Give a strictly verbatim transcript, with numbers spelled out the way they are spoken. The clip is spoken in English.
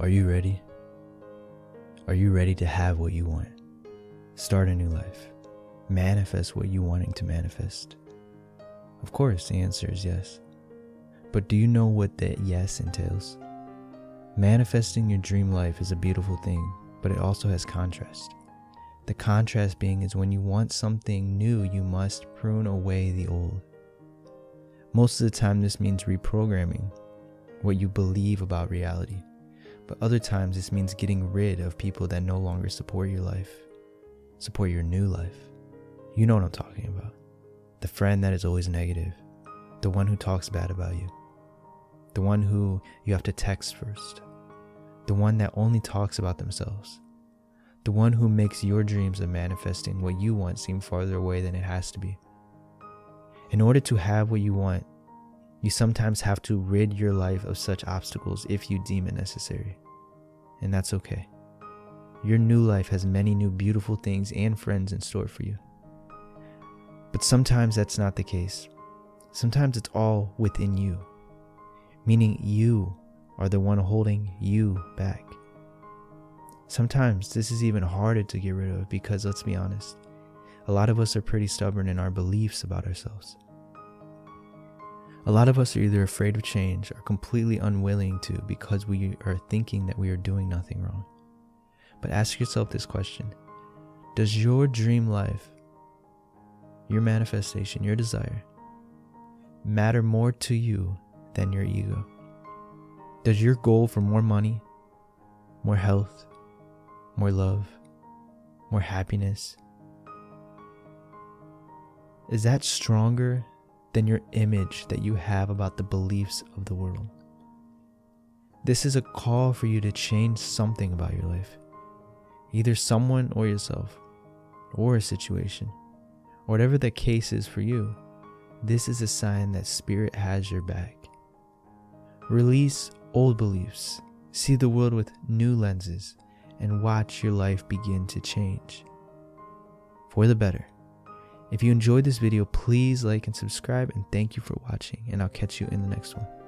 Are you ready? Are you ready to have what you want? Start a new life. Manifest what you're wanting to manifest. Of course, the answer is yes. But do you know what that yes entails? Manifesting your dream life is a beautiful thing, but it also has contrast. The contrast being is when you want something new, you must prune away the old. Most of the time, this means reprogramming what you believe about reality. But other times, this means getting rid of people that no longer support your life, support your new life. You know what I'm talking about. The friend that is always negative, the one who talks bad about you, the one who you have to text first, the one that only talks about themselves, the one who makes your dreams of manifesting what you want seem farther away than it has to be. In order to have what you want, you sometimes have to rid your life of such obstacles if you deem it necessary. And that's okay. Your new life has many new beautiful things and friends in store for you. But sometimes that's not the case. Sometimes it's all within you, meaning you are the one holding you back. Sometimes this is even harder to get rid of because, let's be honest, a lot of us are pretty stubborn in our beliefs about ourselves. A lot of us are either afraid of change or completely unwilling to because we are thinking that we are doing nothing wrong. But ask yourself this question: does your dream life, your manifestation, your desire, matter more to you than your ego? Does your goal for more money, more health, more love, more happiness, is that stronger than your image that you have about the beliefs of the world? This is a call for you to change something about your life, either someone or yourself, or a situation. Whatever the case is for you, this is a sign that spirit has your back. Release old beliefs, see the world with new lenses, and watch your life begin to change for the better. If you enjoyed this video, please like and subscribe, and thank you for watching, and I'll catch you in the next one.